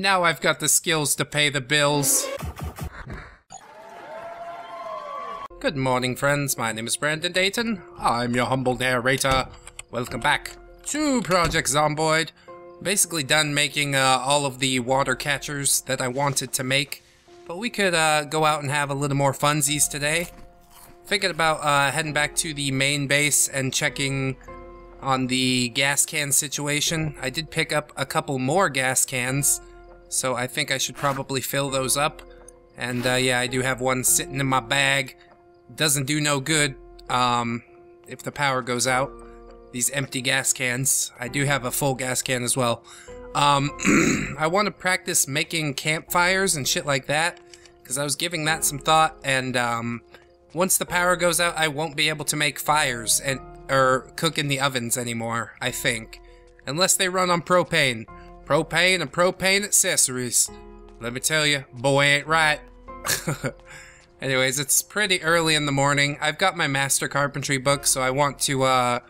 Now I've got the skills to pay the bills. Good morning, friends. My name is Brandon Dayton. I'm your humble narrator. Welcome back to Project Zomboid. Basically done making all of the water catchers that I wanted to make. But we could go out and have a little more funsies today. Thinking about heading back to the main base and checking on the gas can situation. I did pick up a couple more gas cans, so I think I should probably fill those up. And yeah, I do have one sitting in my bag. Doesn't do no good if the power goes out. These empty gas cans. I do have a full gas can as well. I want to practice making campfires and shit like that, because I was giving that some thought, and once the power goes out, I won't be able to make fires and or cook in the ovens anymore, I think. Unless they run on propane. Propane and propane accessories. Let me tell you, boy ain't right. Anyways, it's pretty early in the morning. I've got my master carpentry book, so I want to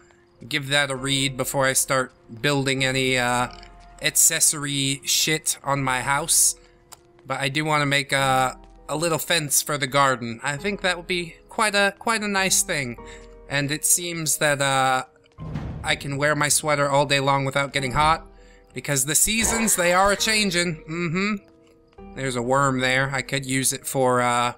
give that a read before I start building any accessory shit on my house. But I do want to make a little fence for the garden. I think that would be quite a nice thing. And it seems that I can wear my sweater all day long without getting hot, because the seasons, they are a-changing. Mm-hmm. There's a worm there. I could use it for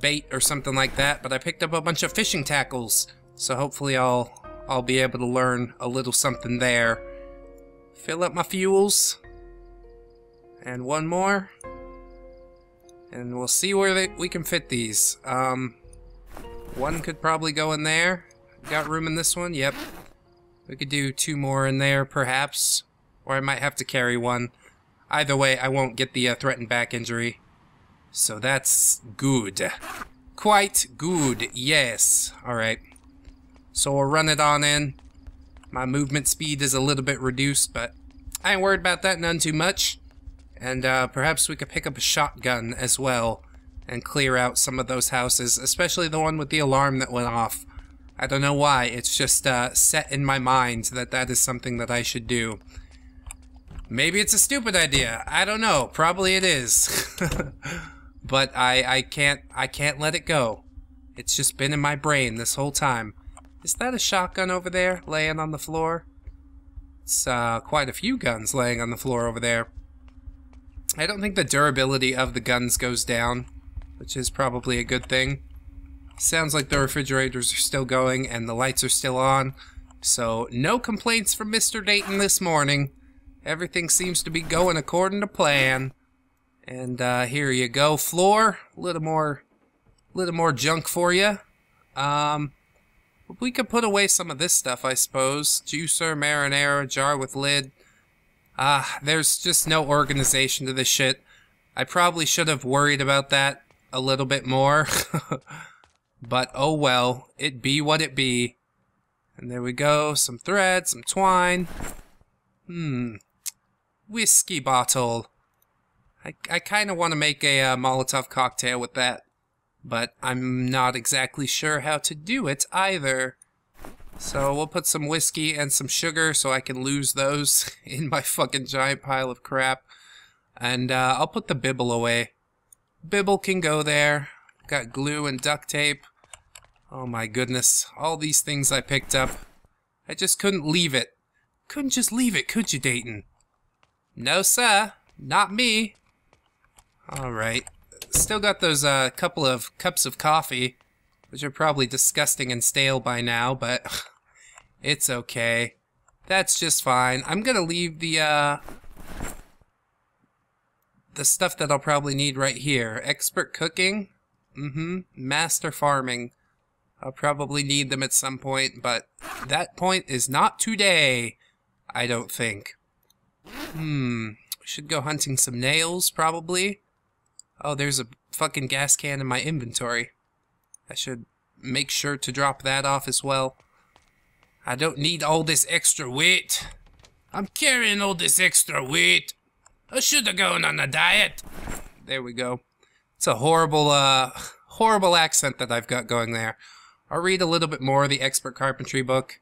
bait or something like that, but I picked up a bunch of fishing tackles, so hopefully I'll be able to learn a little something there. Fill up my fuels. And one more. And we'll see where we can fit these. One could probably go in there. Got room in this one? Yep. We could do two more in there, perhaps. Or I might have to carry one. Either way, I won't get the threatened back injury. So that's good. Quite good, yes. Alright. So we'll run it on in. My movement speed is a little bit reduced, but I ain't worried about that none too much. And perhaps we could pick up a shotgun as well and clear out some of those houses, especially the one with the alarm that went off. I don't know why, it's just set in my mind that that is something that I should do. Maybe it's a stupid idea, I don't know, probably it is. But I can't let it go. It's just been in my brain this whole time. Is that a shotgun over there, laying on the floor? It's quite a few guns laying on the floor over there. I don't think the durability of the guns goes down, which is probably a good thing. Sounds like the refrigerators are still going and the lights are still on, so no complaints from Mr. Dayton this morning. Everything seems to be going according to plan. And here you go, floor. A little more junk for you. We could put away some of this stuff, I suppose. Juicer, marinara, jar with lid. There's just no organization to this shit. I probably should have worried about that a little bit more. But oh well, it be what it be. And there we go, some thread, some twine. Whiskey bottle. I kind of want to make a Molotov cocktail with that. But I'm not exactly sure how to do it either. So we'll put some whiskey and some sugar so I can lose those in my fucking giant pile of crap. And I'll put the bibble away. Bibble can go there. Got glue and duct tape. Oh my goodness. All these things I picked up. I just couldn't leave it. Couldn't just leave it, could you, Dayton? No, sir. Not me. Alright. Still got those couple of cups of coffee, which are probably disgusting and stale by now, but it's okay. That's just fine. I'm gonna leave the stuff that I'll probably need right here. Expert cooking, master farming. I'll probably need them at some point, but that point is not today, I don't think. Should go hunting some nails, probably. Oh, there's a fucking gas can in my inventory. I should make sure to drop that off as well. I don't need all this extra weight. I'm carrying all this extra weight. I should have gone on a diet. There we go. It's a horrible, horrible accent that I've got going there. I'll read a little bit more of the Expert Carpentry book,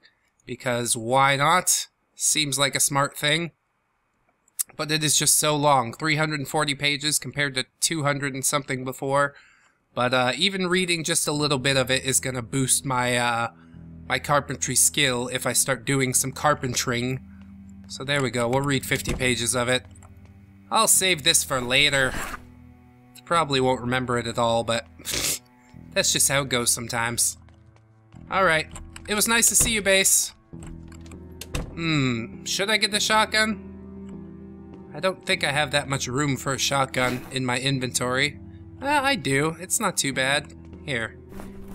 because why not? Seems like a smart thing. But it is just so long, 340 pages compared to 200 and something before. But even reading just a little bit of it is going to boost my my carpentry skill if I start doing some carpentering. So there we go, we'll read 50 pages of it. I'll save this for later. Probably won't remember it at all, but that's just how it goes sometimes. Alright, it was nice to see you, Base. Should I get the shotgun? I don't think I have that much room for a shotgun in my inventory. I do. It's not too bad. Here.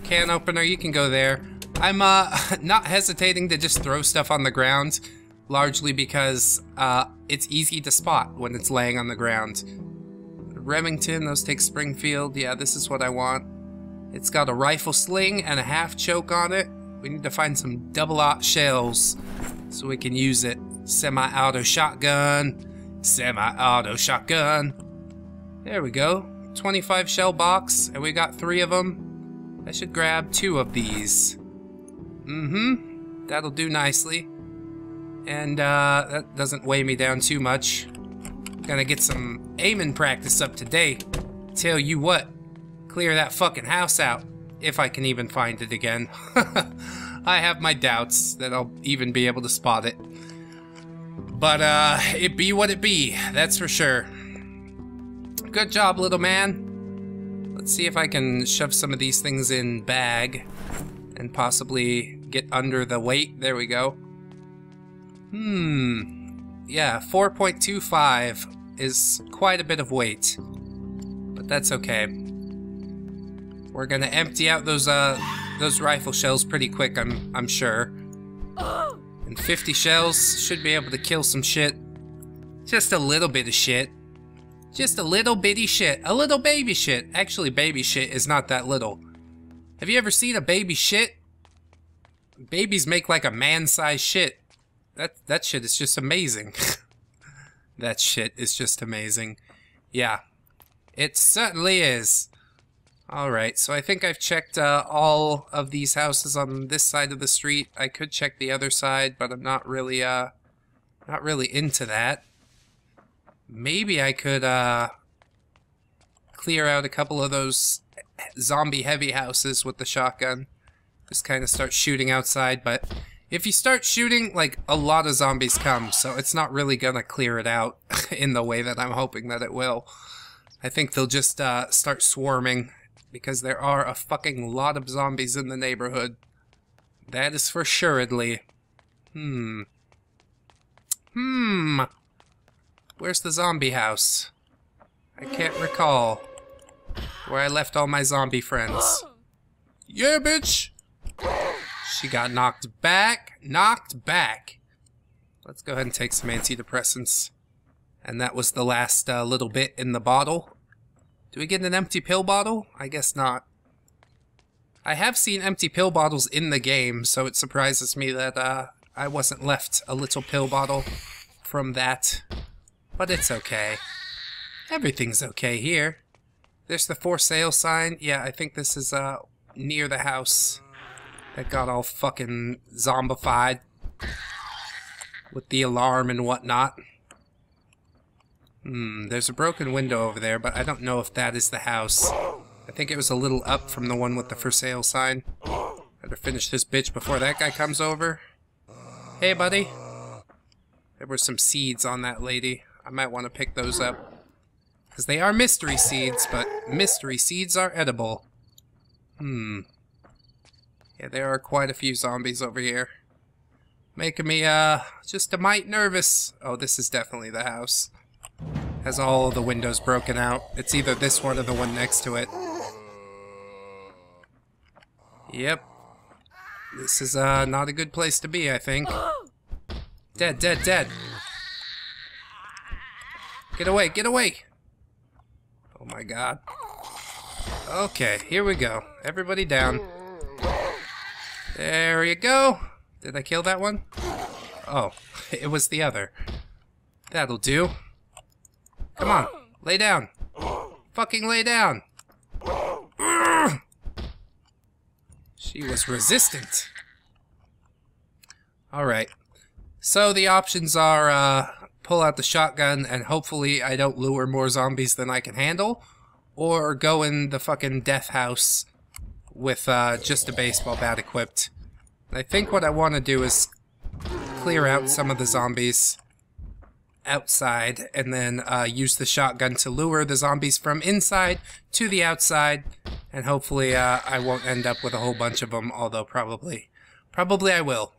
Can opener, you can go there. I'm not hesitating to just throw stuff on the ground, largely because it's easy to spot when it's laying on the ground. Remington, those take Springfield. Yeah, this is what I want. It's got a rifle sling and a half choke on it. We need to find some double-aught shells so we can use it. Semi-auto shotgun. Semi-auto shotgun. There we go. 25 shell box, and we got 3 of them. I should grab 2 of these. That'll do nicely. And that doesn't weigh me down too much. Gonna get some aiming practice up today. Tell you what, clear that fucking house out. If I can even find it again. I have my doubts that I'll even be able to spot it. But, it be what it be, that's for sure. Good job, little man. Let's see if I can shove some of these things in bag and possibly get under the weight. There we go. Yeah, 4.25 is quite a bit of weight, but that's okay. We're gonna empty out those rifle shells pretty quick, I'm sure. And 50 shells should be able to kill some shit. Just a little bit of shit. Just a little bitty shit. A little baby shit. Actually, baby shit is not that little. Have you ever seen a baby shit? Babies make like a man-sized shit. That shit is just amazing. That shit is just amazing. Yeah. It certainly is. Alright, so I think I've checked all of these houses on this side of the street. I could check the other side, but I'm not really into that. Maybe I could clear out a couple of those zombie heavy houses with the shotgun. Just kind of start shooting outside, but if you start shooting, like, a lot of zombies come, so it's not really gonna clear it out in the way that I'm hoping that it will. I think they'll just start swarming, because there are a fucking lot of zombies in the neighborhood. That is for assuredly. Where's the zombie house? I can't recall where I left all my zombie friends. Yeah, bitch! She got knocked back. Knocked back. Let's go ahead and take some antidepressants. And that was the last little bit in the bottle. Do we get an empty pill bottle? I guess not. I have seen empty pill bottles in the game, so it surprises me that I wasn't left a little pill bottle from that. But it's okay. Everything's okay here. There's the for sale sign. Yeah, I think this is near the house that got all fucking zombified with the alarm and whatnot. There's a broken window over there, but I don't know if that is the house. I think it was a little up from the one with the for sale sign. Better finish this bitch before that guy comes over. Hey, buddy. There were some seeds on that lady. I might want to pick those up. Because they are mystery seeds, but mystery seeds are edible. Yeah, there are quite a few zombies over here. Making me, just a mite nervous. Oh, this is definitely the house. Has all of the windows broken out. It's either this one or the one next to it. Yep. This is not a good place to be, I think. Dead, dead, dead. Get away, get away! Oh my god. Okay, here we go. Everybody down. There you go! Did I kill that one? Oh, it was the other. That'll do. Come on, lay down. Fucking lay down. She was resistant. Alright. So the options are pull out the shotgun and hopefully I don't lure more zombies than I can handle, or go in the fucking death house with just a baseball bat equipped. I think what I want to do is clear out some of the zombies outside and then use the shotgun to lure the zombies from inside to the outside, and hopefully I won't end up with a whole bunch of them, although probably I will.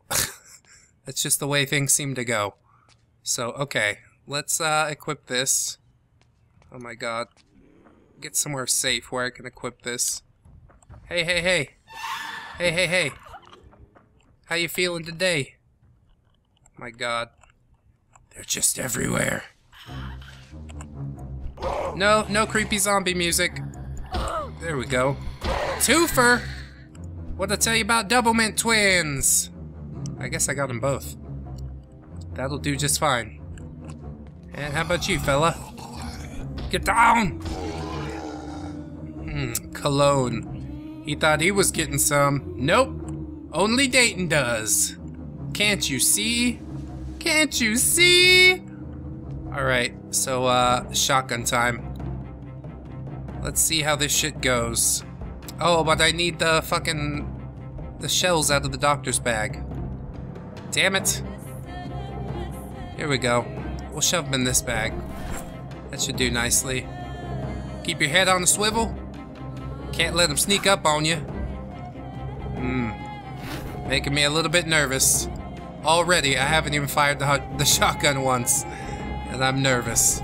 That's just the way things seem to go. So, okay, let's equip this. Oh my god. Get somewhere safe where I can equip this. Hey, hey, hey. Hey, hey, hey. How you feeling today? My god. They're just everywhere. No, no creepy zombie music. There we go. Twofer! What'd I tell you about Doublemint Twins? I guess I got them both. That'll do just fine. And how about you, fella? Get down! Cologne. He thought he was getting some. Nope. Only Dayton does. Can't you see? Can't you see? Alright, so, shotgun time. Let's see how this shit goes. Oh, but I need the fucking... the shells out of the doctor's bag. Damn it. Here we go. We'll shove them in this bag. That should do nicely. Keep your head on the swivel. Can't let them sneak up on you. Making me a little bit nervous. Already, I haven't even fired the shotgun once, and I'm nervous.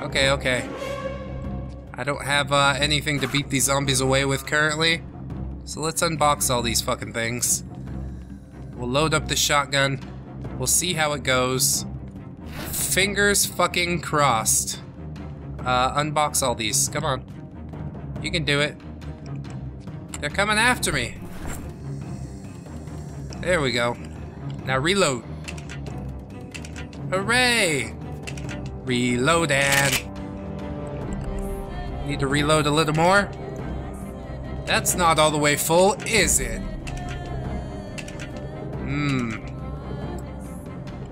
Okay, okay. I don't have anything to beat these zombies away with currently, so let's unbox all these fucking things. We'll load up the shotgun. We'll see how it goes. Fingers fucking crossed. Unbox all these. Come on. You can do it. They're coming after me. There we go. Now reload. Hooray! Reload and... Need to reload a little more? That's not all the way full, is it?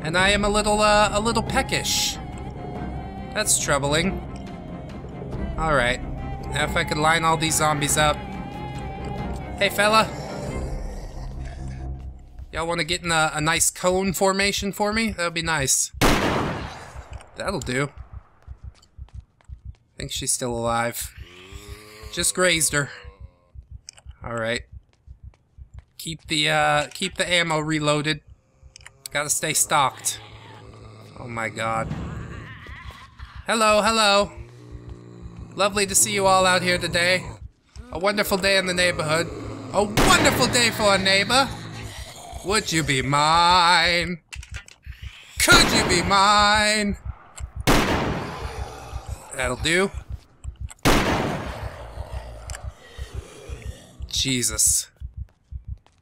And I am a little peckish. That's troubling. Alright. Now if I could line all these zombies up. Hey, fella. Y'all want to get in a nice cone formation for me? That would be nice. That'll do. I think she's still alive. Just grazed her. Alright. Keep the ammo reloaded. Gotta stay stocked. Oh my god. Hello, hello. Lovely to see you all out here today. A wonderful day in the neighborhood. A wonderful day for a neighbor. Would you be mine? Could you be mine? That'll do. Jesus.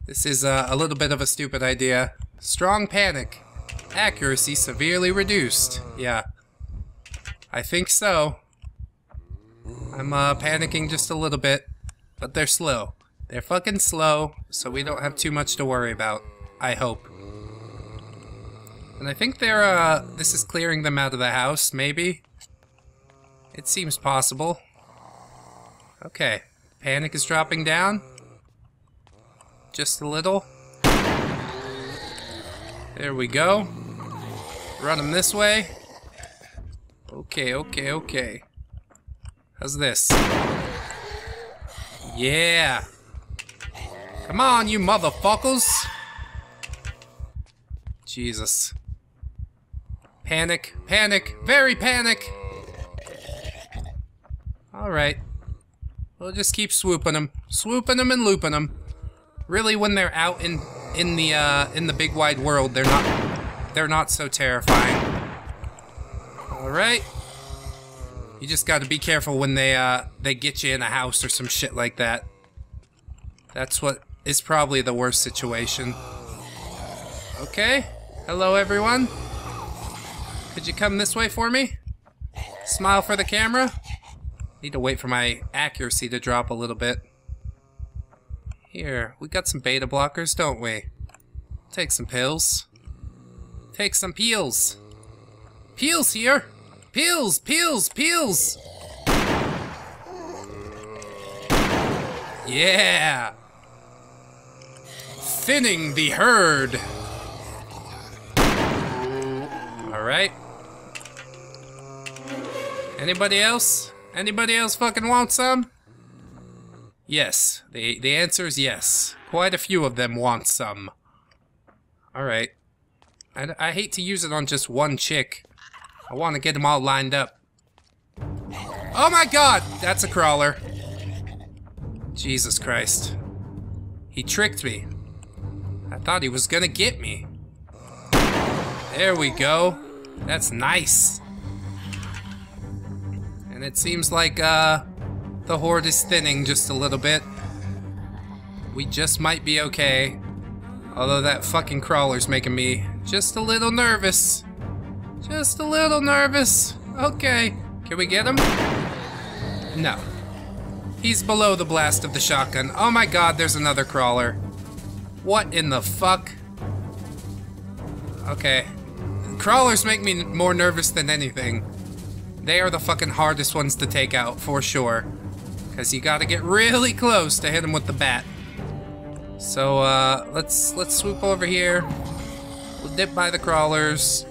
This is a little bit of a stupid idea. Strong panic. Accuracy severely reduced. Yeah. I think so. I'm panicking just a little bit, but they're slow. They're fucking slow, so we don't have too much to worry about. I hope. And I think they're, this is clearing them out of the house, maybe? It seems possible. Okay. Panic is dropping down. Just a little. There we go. Run them this way. Okay, okay, okay. How's this? Yeah! Come on, you motherfuckers! Jesus. Panic, panic, very panic! Alright. We'll just keep swooping them and looping them. Really, when they're out in the big wide world, they're not so terrifying. All right. You just got to be careful when they get you in a house or some shit like that. That's what is probably the worst situation. Okay. Hello, everyone. Could you come this way for me? Smile for the camera. Need to wait for my accuracy to drop a little bit. Here, we got some beta blockers, don't we? Take some pills. Take some peels. Peel's here! Peel's! Peel's! Peel's! Yeah! Thinning the herd! Alright. Anybody else? Anybody else fucking want some? Yes. The answer is yes. Quite a few of them want some. Alright. I hate to use it on just one chick. I want to get them all lined up. Oh my god! That's a crawler. Jesus Christ. He tricked me. I thought he was gonna get me. There we go. That's nice. And it seems like, the horde is thinning just a little bit. We just might be okay. Although that fucking crawler's making me just a little nervous. Just a little nervous. Okay. Can we get him? No. He's below the blast of the shotgun. Oh my god, there's another crawler. What in the fuck? Okay. Crawlers make me more nervous than anything. They are the fucking hardest ones to take out, for sure. Because you gotta get really close to hit him with the bat. So, let's swoop over here. We'll dip by the crawlers.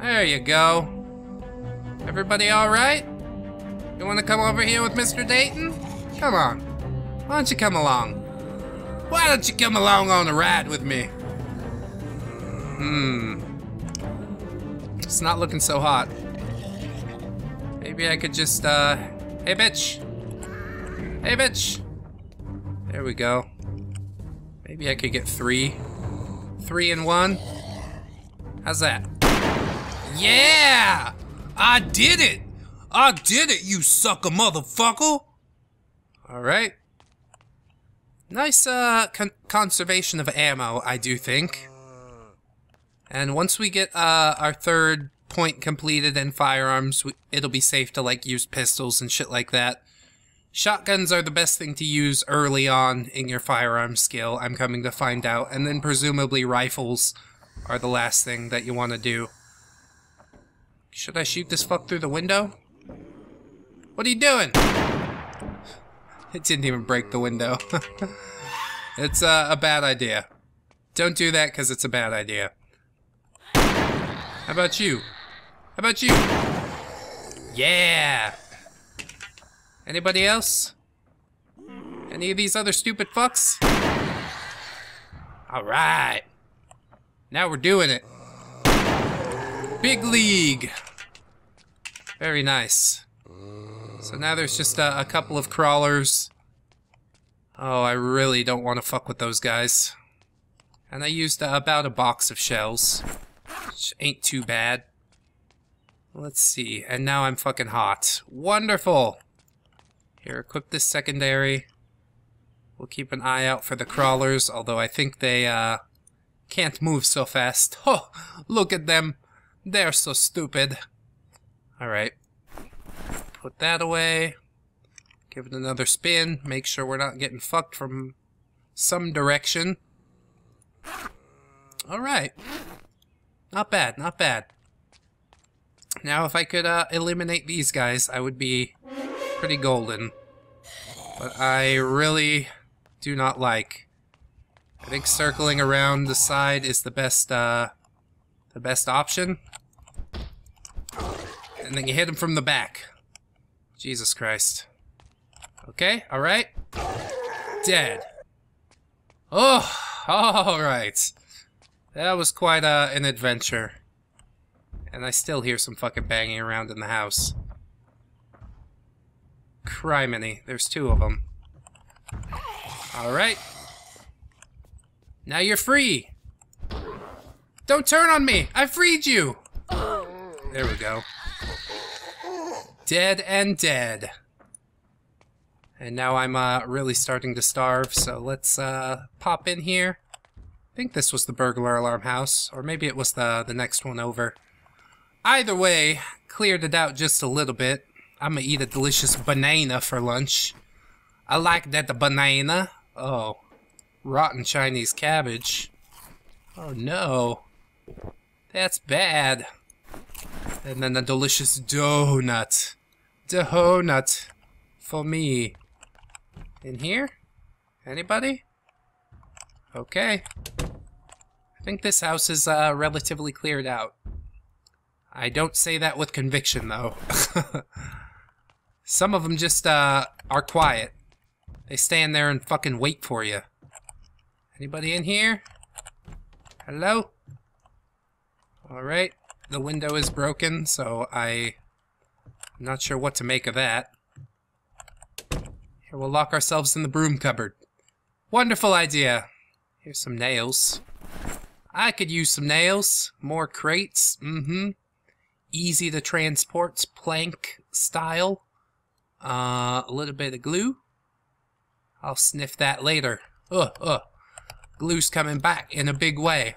There you go. Everybody alright? You wanna come over here with Mr. Dayton? Come on. Why don't you come along? Why don't you come along on a ride with me? It's not looking so hot. Maybe I could just, Hey, bitch! Hey, bitch! There we go. Maybe I could get three. 3 in 1. How's that? Yeah! I did it! I did it, you sucker motherfucker! Alright. Nice, conservation of ammo, I do think. And once we get, our third point completed in firearms, it'll be safe to, like, use pistols and shit like that. Shotguns are the best thing to use early on in your firearm skill, I'm coming to find out, and then presumably rifles are the last thing that you want to do. Should I shoot this fuck through the window? What are you doing? It didn't even break the window. It's a bad idea. Don't do that because it's a bad idea. How about you? How about you? Yeah! Anybody else? Any of these other stupid fucks? Alright. Now we're doing it. Big league. Very nice. So now there's just a couple of crawlers. Oh, I really don't want to fuck with those guys. And I used about a box of shells. Which ain't too bad. Let's see. And now I'm fucking hot. Wonderful. Here, equip this secondary. We'll keep an eye out for the crawlers, although I think they, can't move so fast. Oh, look at them. They're so stupid. Alright. Put that away. Give it another spin. Make sure we're not getting fucked from some direction. Alright. Not bad, not bad. Now, if I could, eliminate these guys, I would be pretty golden. But I really do not like. I think circling around the side is the best option. And then you hit him from the back. Jesus Christ. Okay, alright. Dead. Oh, alright. That was quite an adventure. And I still hear some fucking banging around in the house. Criminy, there's 2 of them. Alright. Now you're free! Don't turn on me! I freed you! There we go. Dead and dead. And now I'm really starting to starve, so let's pop in here. I think this was the burglar alarm house, or maybe it was the next one over. Either way, cleared it out just a little bit. I'm gonna eat a delicious banana for lunch. I like that, the banana. Oh, rotten Chinese cabbage. Oh no. That's bad. And then a delicious donut. Donut for me. In here? Anybody? Okay. I think this house is relatively cleared out. I don't say that with conviction, though. Some of them just are quiet. They stand there and fucking wait for you. Anybody in here? Hello? Alright. The window is broken, so I'm not sure what to make of that. Here, we'll lock ourselves in the broom cupboard. Wonderful idea. Here's some nails. I could use some nails. More crates. Mm-hmm. Easy to transport, plank style. A little bit of glue. I'll sniff that later. Ugh. Glue's coming back in a big way.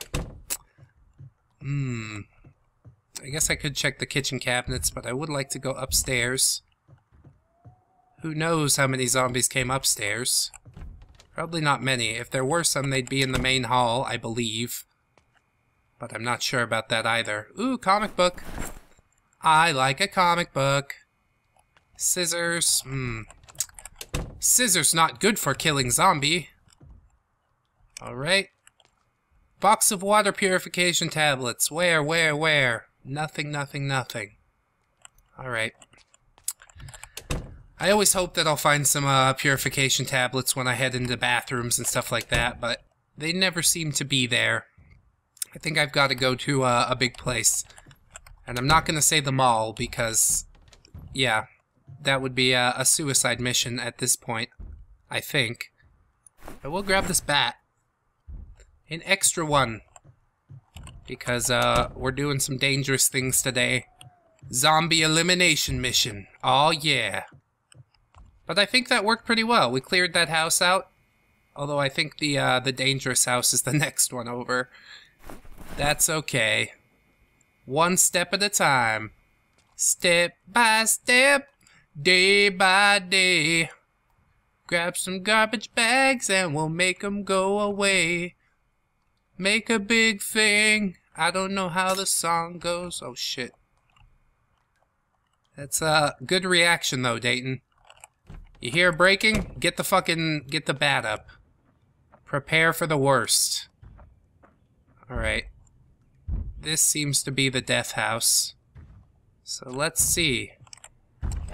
I guess I could check the kitchen cabinets, but I would like to go upstairs. Who knows how many zombies came upstairs? Probably not many. If there were some, they'd be in the main hall, I believe. But I'm not sure about that either. Ooh, comic book. I like a comic book. Scissors. Scissors not good for killing zombie. Alright. Box of water purification tablets. Where? Nothing. Alright. I always hope that I'll find some purification tablets when I head into bathrooms and stuff like that, but they never seem to be there. I think I've got to go to a big place. And I'm not going to say the mall because, yeah, that would be a suicide mission at this point, I think. I will grab this bat. An extra one. Because we're doing some dangerous things today. Zombie elimination mission. Oh yeah. But I think that worked pretty well. We cleared that house out. Although I think the dangerous house is the next one over. That's okay. One step at a time. Step by step. Day by day. Grab some garbage bags and we'll make them go away. Make a big thing. I don't know how the song goes. Oh shit. That's a good reaction though, Dayton. You hear breaking? Get the bat up. Prepare for the worst. Alright. This seems to be the death house. So let's see.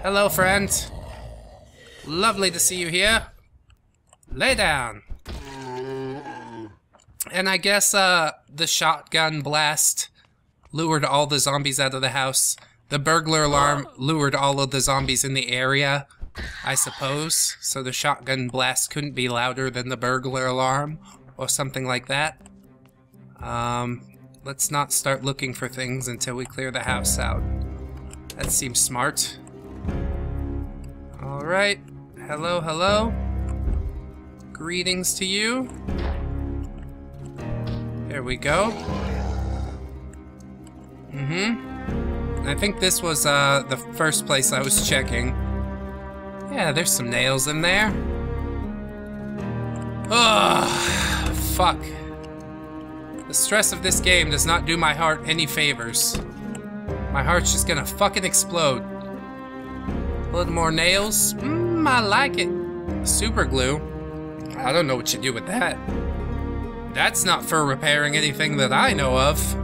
Hello, friend. Lovely to see you here. Lay down. And I guess the shotgun blast lured all the zombies out of the house. The burglar alarm lured all of the zombies in the area, I suppose. So the shotgun blast couldn't be louder than the burglar alarm or something like that. Let's not start looking for things until we clear the house out. That seems smart. Alright, hello. Greetings to you. There we go. I think this was the first place I was checking. Yeah, there's some nails in there. Ugh, fuck. The stress of this game does not do my heart any favors. My heart's just gonna fucking explode. A little more nails. I like it. Super glue. I don't know what you do with that. That's not for repairing anything that I know of.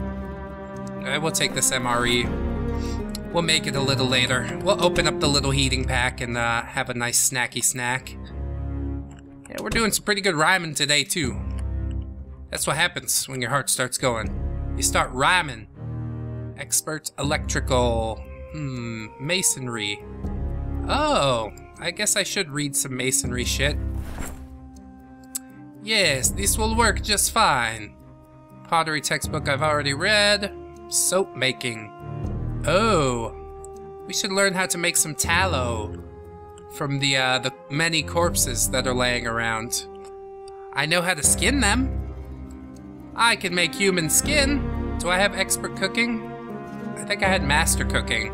Alright, we'll take this MRE. We'll make it a little later. We'll open up the little heating pack and have a nice snacky snack. Yeah, we're doing some pretty good rhyming today, too. That's what happens when your heart starts going. You start rhyming. Expert electrical. Masonry. Oh, I guess I should read some masonry shit. Yes, this will work just fine. Pottery textbook I've already read. Soap making. Oh, we should learn how to make some tallow from the many corpses that are laying around. I know how to skin them. I can make human skin. Do I have expert cooking? I think I had master cooking.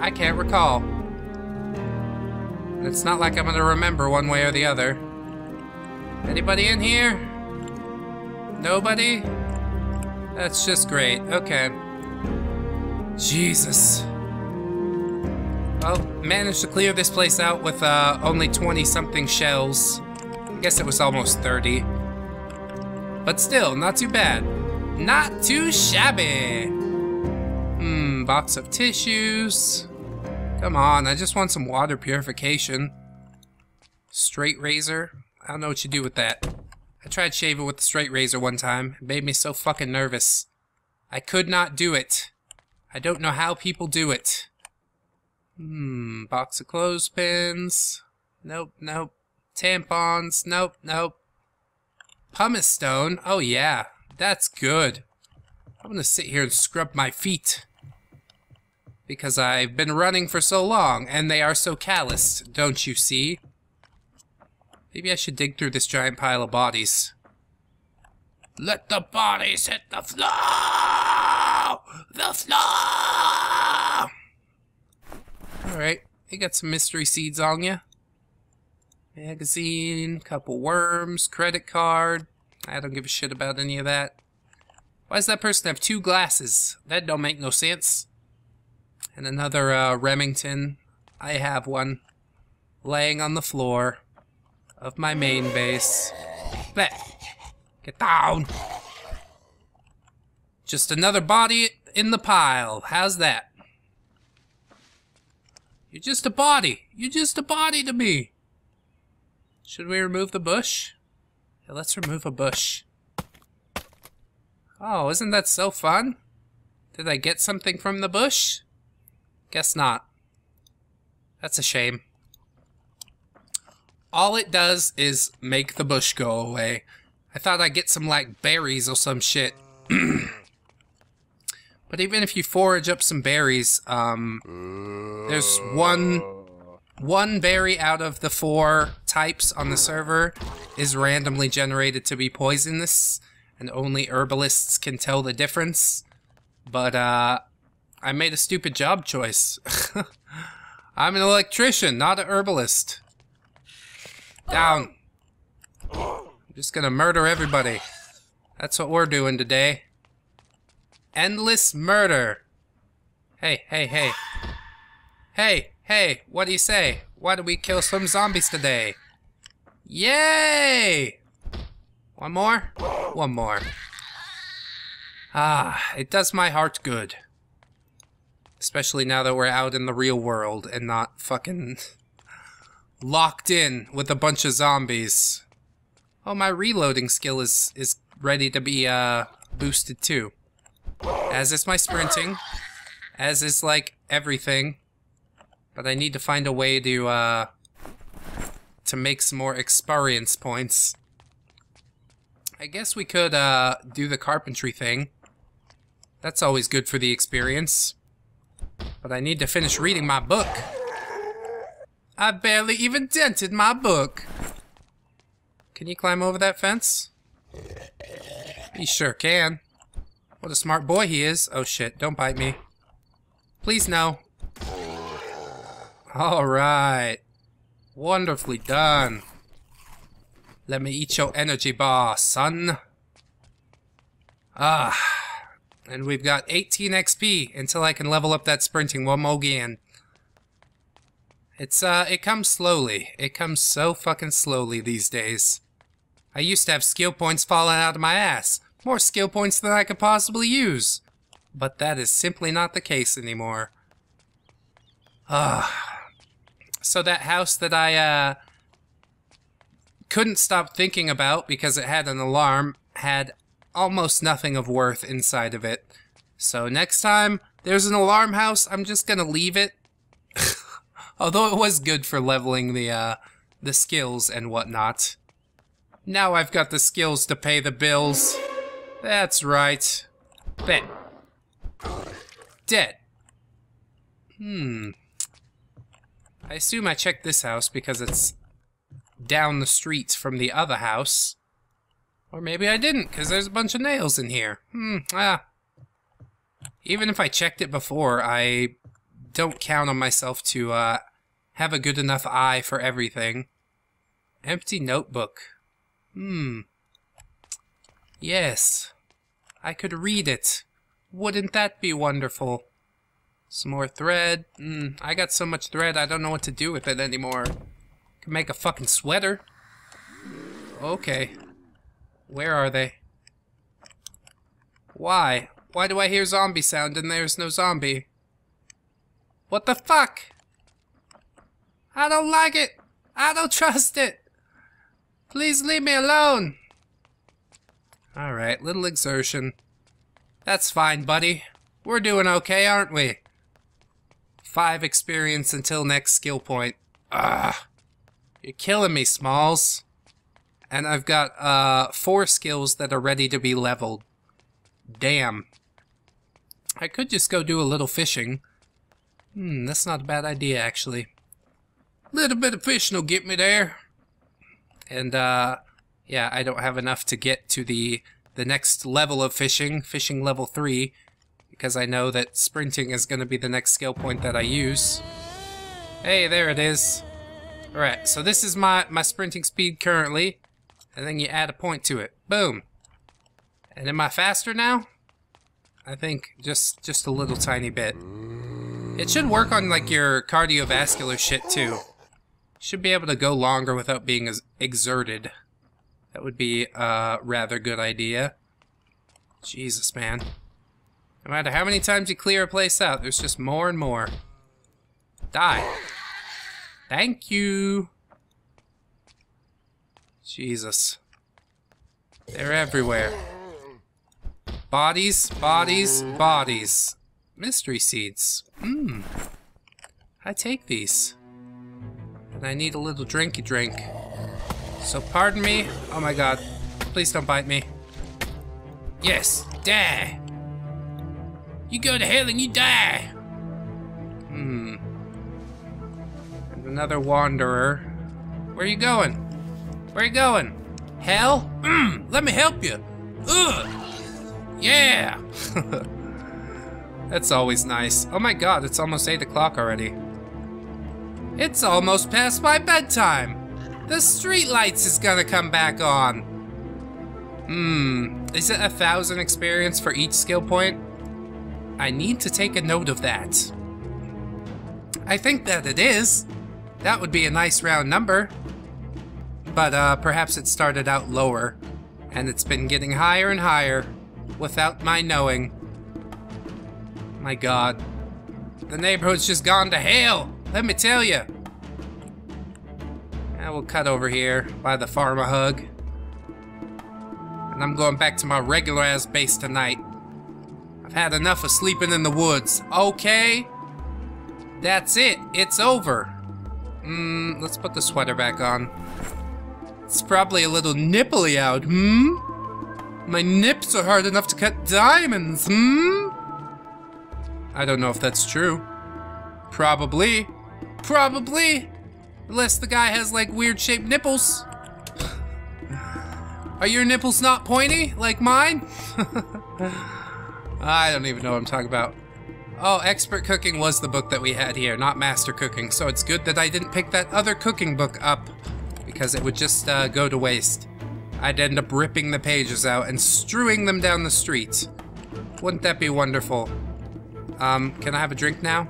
I can't recall. It's not like I'm gonna remember one way or the other. Anybody in here? Nobody? That's just great. Okay. Jesus. Well, managed to clear this place out with only 20-something shells. I guess it was almost 30. But still, not too bad. Not too shabby. Hmm, box of tissues. Come on, I just want some water purification. Straight razor. I don't know what you do with that. I tried shaving with the straight razor one time. It made me so fucking nervous. I could not do it. I don't know how people do it. Hmm, box of clothespins. Nope, nope. Tampons. Nope, nope. Pumice stone. Oh yeah, that's good. I'm gonna sit here and scrub my feet. Because I've been running for so long, and they are so calloused, don't you see? Maybe I should dig through this giant pile of bodies. Let the bodies hit the floor! The floor! Alright, you got some mystery seeds on you. Magazine, couple worms, credit card. I don't give a shit about any of that. Why does that person have two glasses? That don't make no sense. And another Remington. I have one laying on the floor of my main base. Blech. Get down! Just another body in the pile. How's that? You're just a body. You're just a body to me. Should we remove the bush? Yeah, let's remove a bush. Oh, isn't that so fun? Did I get something from the bush? Guess not. That's a shame. All it does is make the bush go away. I thought I'd get some, like, berries or some shit. But even if you forage up some berries, there's one berry out of the 4 types on the server is randomly generated to be poisonous, and only herbalists can tell the difference. But, I made a stupid job choice. I'm an electrician, not an herbalist. Down. I'm just gonna murder everybody. That's what we're doing today. Endless murder. Hey, hey, hey. Hey, hey, what do you say? Why do we kill some zombies today? Yay! One more? One more. Ah, it does my heart good. Especially now that we're out in the real world and not fucking locked in with a bunch of zombies. Oh, my reloading skill is ready to be boosted too. As is my sprinting. As is, like, everything. But I need to find a way to make some more experience points. I guess we could do the carpentry thing. That's always good for the experience. But I need to finish reading my book. I barely even dented my book. Can you climb over that fence? He sure can. What a smart boy he is. Oh shit, don't bite me. Please no. Alright. Wonderfully done. Let me eat your energy bar, son. Ah. And we've got 18 XP until I can level up that sprinting one more again. It's, it comes slowly. It comes so fucking slowly these days. I used to have skill points falling out of my ass. More skill points than I could possibly use. But that is simply not the case anymore. So that house that I, couldn't stop thinking about because it had an alarm had almost nothing of worth inside of it. So next time there's an alarm house, I'm just gonna leave it. Although it was good for leveling the skills and whatnot. Now I've got the skills to pay the bills. That's right. Ben. Dead. Hmm. I assume I checked this house because it's down the street from the other house. Or maybe I didn't, because there's a bunch of nails in here. Even if I checked it before, I don't count on myself to have a good enough eye for everything. Empty notebook. Yes. I could read it. Wouldn't that be wonderful? Some more thread. I got so much thread, I don't know what to do with it anymore. Could make a fucking sweater. Okay. Where are they? Why? Why do I hear zombie sound and there's no zombie? What the fuck? I don't like it. I don't trust it. Please leave me alone. Alright, little exertion. That's fine, buddy. We're doing okay, aren't we? 5 experience until next skill point. Ugh. You're killing me, Smalls. And I've got 4 skills that are ready to be leveled. Damn. I could just go do a little fishing. That's not a bad idea, actually. Little bit of fishing will get me there. And, yeah, I don't have enough to get to the next level of fishing, fishing level 3, because I know that sprinting is going to be the next skill point that I use. Hey, there it is. Alright, so this is my sprinting speed currently, and then you add a point to it. Boom. And am I faster now? I think just a little tiny bit. It should work on, like, your cardiovascular shit, too. Should be able to go longer without being as exerted. That would be a rather good idea. Jesus, man. No matter how many times you clear a place out, there's just more and more. Die. Thank you. Jesus. They're everywhere. Bodies, bodies, bodies. Mystery seeds. I take these. And I need a little drinky drink. So pardon me. Oh my god. Please don't bite me. Yes. Die. You go to hell and you die. And another wanderer. Where are you going? Where are you going? Hell? Let me help you. Ugh. Yeah. That's always nice. Oh my god. It's almost 8 o'clock already. It's almost past my bedtime. The streetlights is gonna come back on. Is it 1,000 experience for each skill point? I need to take a note of that. I think that it is. That would be a nice round number. But perhaps it started out lower, and it's been getting higher and higher without my knowing. My god. The neighborhood's just gone to hell, let me tell you. I will cut over here by the pharma hug. And I'm going back to my regular ass base tonight. I've had enough of sleeping in the woods. Okay? That's it. It's over. Let's put the sweater back on. It's probably a little nipply out, My nips are hard enough to cut diamonds, I don't know if that's true. Probably. Probably. Unless the guy has, like, weird-shaped nipples. Are your nipples not pointy, like mine? I don't even know what I'm talking about. Oh, Expert Cooking was the book that we had here, not Master Cooking. So it's good that I didn't pick that other cooking book up, because it would just go to waste. I'd end up ripping the pages out and strewing them down the street. Wouldn't that be wonderful? Can I have a drink now?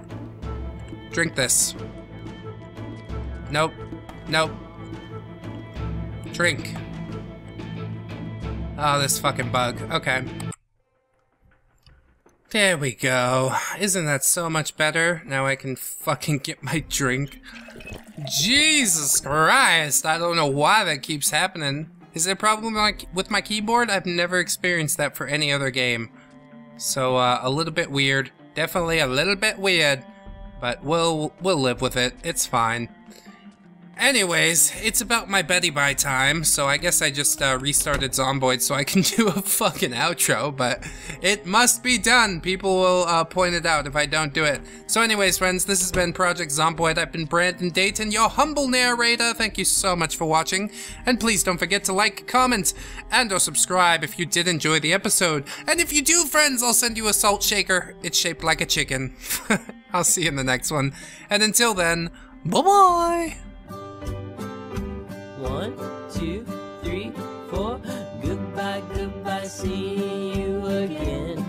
Drink this. Nope. Nope. Drink. Oh, this fucking bug. Okay. There we go. Isn't that so much better? Now I can fucking get my drink. Jesus Christ! I don't know why that keeps happening. Is there a problem with my keyboard? I've never experienced that for any other game. So, a little bit weird. Definitely a little bit weird. But we'll live with it. It's fine. Anyways, it's about my Betty Bye time, so I guess I just restarted Zomboid so I can do a fucking outro, but it must be done. People will point it out if I don't do it. So anyways, friends, this has been Project Zomboid. I've been Brandon Dayton, your humble narrator. Thank you so much for watching, and please don't forget to like, comment, and or subscribe if you did enjoy the episode. And if you do, friends, I'll send you a salt shaker. It's shaped like a chicken. I'll see you in the next one. And until then, bye-bye. 1, 2, 3, 4. Goodbye, goodbye, see you again.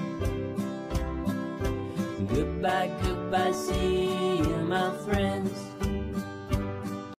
Goodbye, goodbye, see you, my friends.